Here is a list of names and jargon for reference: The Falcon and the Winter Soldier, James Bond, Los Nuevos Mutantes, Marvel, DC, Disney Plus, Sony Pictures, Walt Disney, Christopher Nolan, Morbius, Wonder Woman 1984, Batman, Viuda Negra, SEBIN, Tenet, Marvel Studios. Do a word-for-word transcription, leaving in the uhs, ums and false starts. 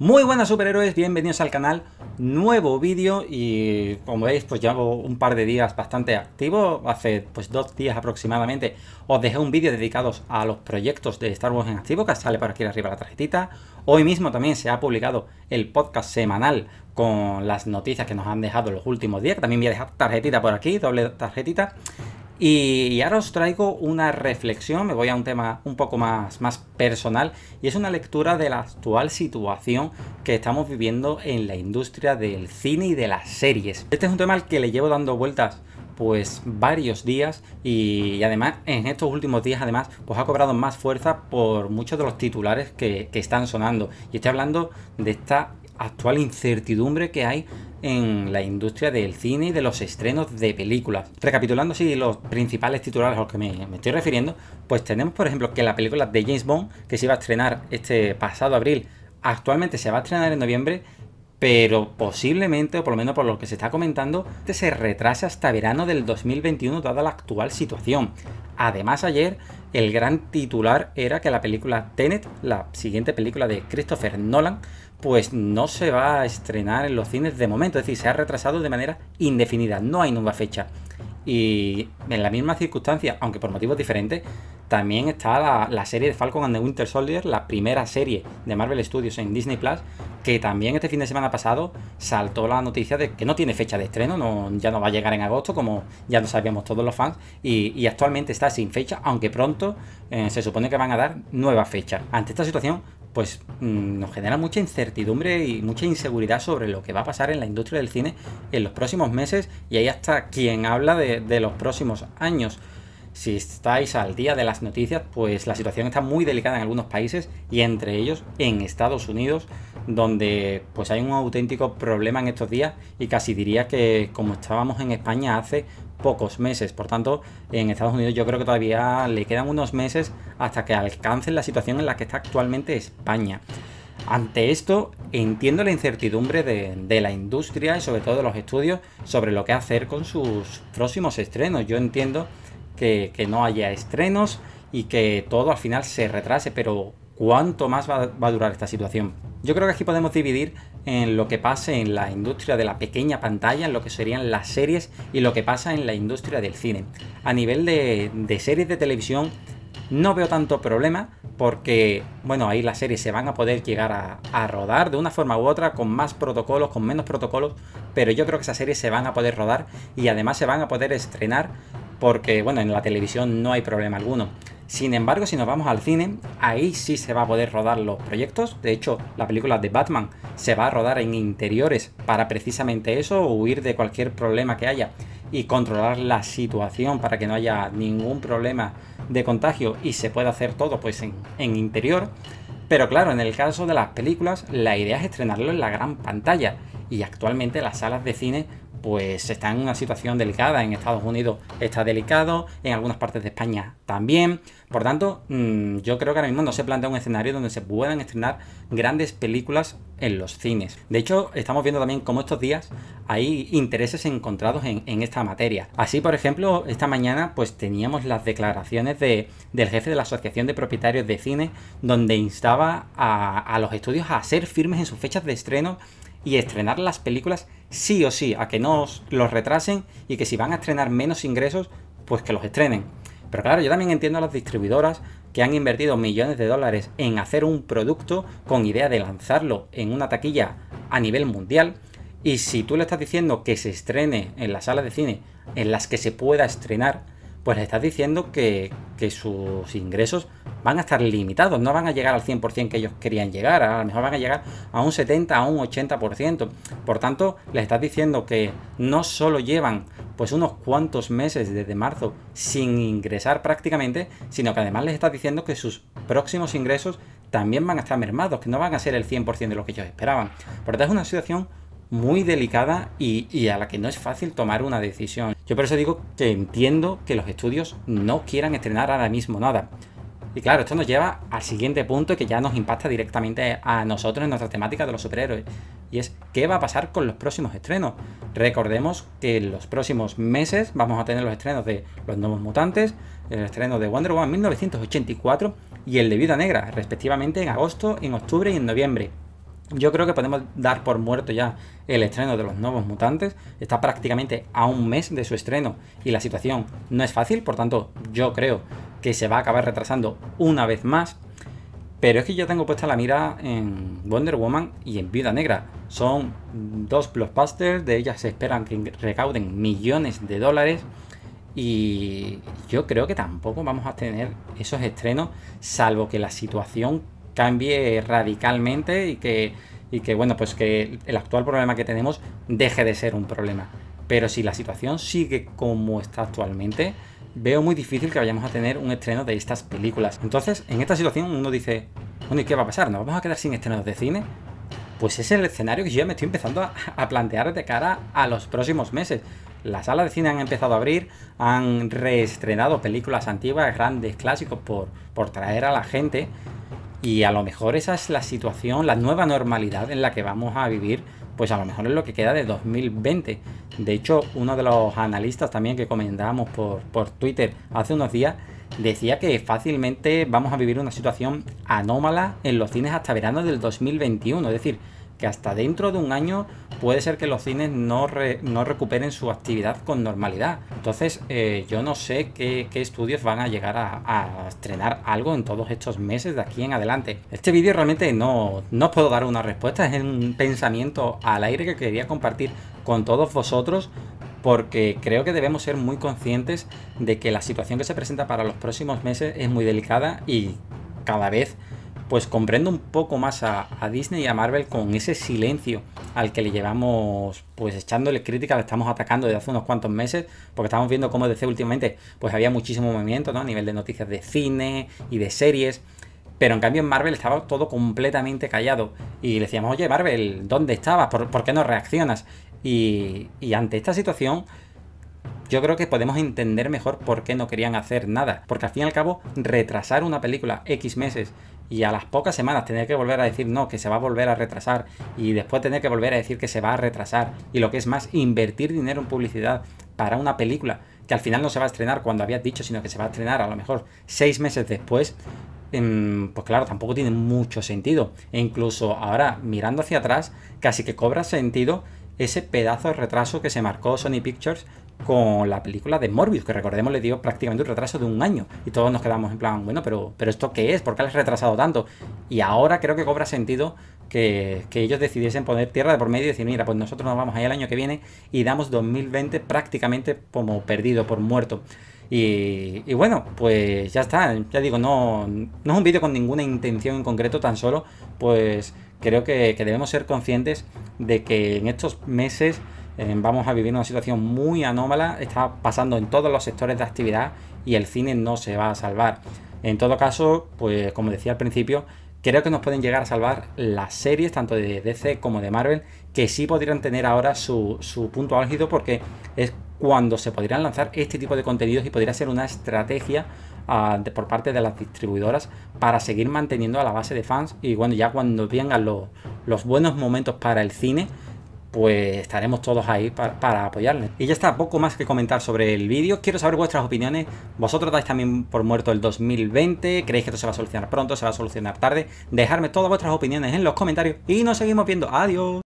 Muy buenas superhéroes, bienvenidos al canal, nuevo vídeo y como veis pues llevo un par de días bastante activo, hace pues dos días aproximadamente os dejé un vídeo dedicado a los proyectos de Star Wars en activo que sale por aquí arriba la tarjetita. Hoy mismo también se ha publicado el podcast semanal con las noticias que nos han dejado los últimos días, que también voy a dejar tarjetita por aquí, doble tarjetita. Y ahora os traigo una reflexión, me voy a un tema un poco más, más personal, y es una lectura de la actual situación que estamos viviendo en la industria del cine y de las series. Este es un tema al que le llevo dando vueltas pues varios días y, y además en estos últimos días además pues ha cobrado más fuerza por muchos de los titulares que, que están sonando. Y estoy hablando de esta actual incertidumbre que hay en la industria del cine y de los estrenos de películas. Recapitulando así los principales titulares a los que me, me estoy refiriendo, pues tenemos por ejemplo que la película de James Bond, que se iba a estrenar este pasado abril, actualmente se va a estrenar en noviembre, pero posiblemente, o por lo menos por lo que se está comentando, se retrasa hasta verano del dos mil veintiuno dada la actual situación. Además ayer el gran titular era que la película Tenet, la siguiente película de Christopher Nolan, pues no se va a estrenar en los cines de momento, es decir, se ha retrasado de manera indefinida, no hay nueva fecha. Y en la misma circunstancia, aunque por motivos diferentes, también está la, la serie de Falcon and the Winter Soldier, la primera serie de Marvel Studios en Disney Plus, que también este fin de semana pasado saltó la noticia de que no tiene fecha de estreno, no, ya no va a llegar en agosto, como ya lo sabíamos todos los fans, y, y actualmente está sin fecha, aunque pronto eh, se supone que van a dar nueva fecha. Ante esta situación, pues mmm, nos genera mucha incertidumbre y mucha inseguridad sobre lo que va a pasar en la industria del cine en los próximos meses, y ahí hasta quien habla de, de los próximos años. Si estáis al día de las noticias, pues la situación está muy delicada en algunos países y entre ellos en Estados Unidos, donde pues hay un auténtico problema en estos días y casi diría que como estábamos en España hace pocos meses. Por tanto, en Estados Unidos yo creo que todavía le quedan unos meses hasta que alcancen la situación en la que está actualmente España. Ante esto, entiendo la incertidumbre de, de la industria y sobre todo de los estudios sobre lo que hacer con sus próximos estrenos. Yo entiendo que, que no haya estrenos y que todo al final se retrase, pero ¿cuánto más va, va a durar esta situación? Yo creo que aquí podemos dividir en lo que pase en la industria de la pequeña pantalla, en lo que serían las series y lo que pasa en la industria del cine. A nivel de, de series de televisión no veo tanto problema porque, bueno, ahí las series se van a poder llegar a, a rodar de una forma u otra, con más protocolos, con menos protocolos, pero yo creo que esas series se van a poder rodar y además se van a poder estrenar porque, bueno, en la televisión no hay problema alguno. Sin embargo, si nos vamos al cine, ahí sí se va a poder rodar los proyectos. De hecho, la película de Batman se va a rodar en interiores para precisamente eso, huir de cualquier problema que haya y controlar la situación para que no haya ningún problema de contagio y se pueda hacer todo pues en, en interior. Pero claro, en el caso de las películas, la idea es estrenarlo en la gran pantalla y actualmente las salas de cine pues está en una situación delicada. En Estados Unidos está delicado, en algunas partes de España también. Por tanto, yo creo que ahora mismo no se plantea un escenario donde se puedan estrenar grandes películas en los cines. De hecho, estamos viendo también cómo estos días hay intereses encontrados en, en esta materia. Así, por ejemplo, esta mañana pues teníamos las declaraciones de, del jefe de la Asociación de Propietarios de Cine, donde instaba a, a los estudios a ser firmes en sus fechas de estreno y estrenar las películas sí o sí, a que no los retrasen y que si van a estrenar menos ingresos, pues que los estrenen. Pero claro, yo también entiendo a las distribuidoras que han invertido millones de dólares en hacer un producto con idea de lanzarlo en una taquilla a nivel mundial, y si tú le estás diciendo que se estrene en las salas de cine en las que se pueda estrenar, pues le estás diciendo que, que sus ingresos van a estar limitados, no van a llegar al cien por ciento que ellos querían llegar, a lo mejor van a llegar a un setenta, a un ochenta por ciento. Por tanto, les estás diciendo que no solo llevan pues unos cuantos meses desde marzo sin ingresar prácticamente, sino que además les estás diciendo que sus próximos ingresos también van a estar mermados, que no van a ser el cien por ciento de lo que ellos esperaban. Por lo tanto, es una situación muy delicada y, y a la que no es fácil tomar una decisión. Yo por eso digo que entiendo que los estudios no quieran estrenar ahora mismo nada. Y claro, esto nos lleva al siguiente punto que ya nos impacta directamente a nosotros en nuestra temática de los superhéroes. Y es, ¿qué va a pasar con los próximos estrenos? Recordemos que en los próximos meses vamos a tener los estrenos de Los Nuevos Mutantes, el estreno de Wonder Woman mil novecientos ochenta y cuatro y el de Viuda Negra, respectivamente en agosto, en octubre y en noviembre. Yo creo que podemos dar por muerto ya el estreno de Los Nuevos Mutantes. Está prácticamente a un mes de su estreno y la situación no es fácil, por tanto yo creo que se va a acabar retrasando una vez más. Pero es que yo tengo puesta la mira en Wonder Woman y en Viuda Negra. Son dos blockbusters, de ellas se esperan que recauden millones de dólares. Y yo creo que tampoco vamos a tener esos estrenos, salvo que la situación cambie radicalmente y que, y que bueno, pues que el actual problema que tenemos deje de ser un problema. Pero si la situación sigue como está actualmente, veo muy difícil que vayamos a tener un estreno de estas películas. Entonces, en esta situación uno dice, bueno, ¿y qué va a pasar? ¿Nos vamos a quedar sin estrenos de cine? Pues es el escenario que yo ya me estoy empezando a, a plantear de cara a los próximos meses. Las salas de cine han empezado a abrir, han reestrenado películas antiguas, grandes clásicos por, por traer a la gente, y a lo mejor esa es la situación, la nueva normalidad en la que vamos a vivir, pues a lo mejor es lo que queda de dos mil veinte. De hecho, uno de los analistas también que comentábamos por, por Twitter hace unos días decía que fácilmente vamos a vivir una situación anómala en los cines hasta verano del dos mil veintiuno, es decir, que hasta dentro de un año puede ser que los cines no, re, no recuperen su actividad con normalidad. Entonces eh, yo no sé qué, qué estudios van a llegar a, a estrenar algo en todos estos meses de aquí en adelante. Este vídeo realmente no, no os puedo dar una respuesta, es un pensamiento al aire que quería compartir con todos vosotros, porque creo que debemos ser muy conscientes de que la situación que se presenta para los próximos meses es muy delicada, y cada vez pues comprendo un poco más a, a Disney y a Marvel con ese silencio al que le llevamos, pues echándole crítica, le estamos atacando desde hace unos cuantos meses, porque estamos viendo cómo D C últimamente pues había muchísimo movimiento, ¿no?, a nivel de noticias de cine y de series, pero en cambio en Marvel estaba todo completamente callado y le decíamos, oye Marvel, ¿dónde estabas? ¿Por, por qué no reaccionas? Y, y ante esta situación yo creo que podemos entender mejor por qué no querían hacer nada, porque al fin y al cabo retrasar una película X meses y a las pocas semanas tener que volver a decir no, que se va a volver a retrasar, y después tener que volver a decir que se va a retrasar, y lo que es más, invertir dinero en publicidad para una película que al final no se va a estrenar cuando habías dicho, sino que se va a estrenar a lo mejor seis meses después, pues claro, tampoco tiene mucho sentido. E incluso ahora, mirando hacia atrás, casi que cobra sentido ese pedazo de retraso que se marcó Sony Pictures con la película de Morbius, que recordemos le dio prácticamente un retraso de un año, y todos nos quedamos en plan, bueno, pero, pero ¿esto qué es? ¿Por qué le has retrasado tanto? Y ahora creo que cobra sentido que, que ellos decidiesen poner tierra de por medio y decir, mira, pues nosotros nos vamos allá el año que viene y damos dos mil veinte prácticamente como perdido, por muerto. Y, y bueno, pues ya está, ya digo, no, no es un vídeo con ninguna intención en concreto, tan solo pues creo que, que debemos ser conscientes de que en estos meses vamos a vivir una situación muy anómala, está pasando en todos los sectores de actividad y el cine no se va a salvar. En todo caso, pues como decía al principio, creo que nos pueden llegar a salvar las series, tanto de D C como de Marvel, que sí podrían tener ahora su, su punto álgido, porque es cuando se podrían lanzar este tipo de contenidos y podría ser una estrategia uh, de, por parte de las distribuidoras para seguir manteniendo a la base de fans. Y bueno, ya cuando vengan lo, los buenos momentos para el cine, pues estaremos todos ahí para, para apoyarles. Y ya está, poco más que comentar sobre el vídeo. Quiero saber vuestras opiniones. ¿Vosotros dais también por muerto el dos mil veinte? ¿Creéis que esto se va a solucionar pronto? ¿Se va a solucionar tarde? Dejadme todas vuestras opiniones en los comentarios y nos seguimos viendo. ¡Adiós!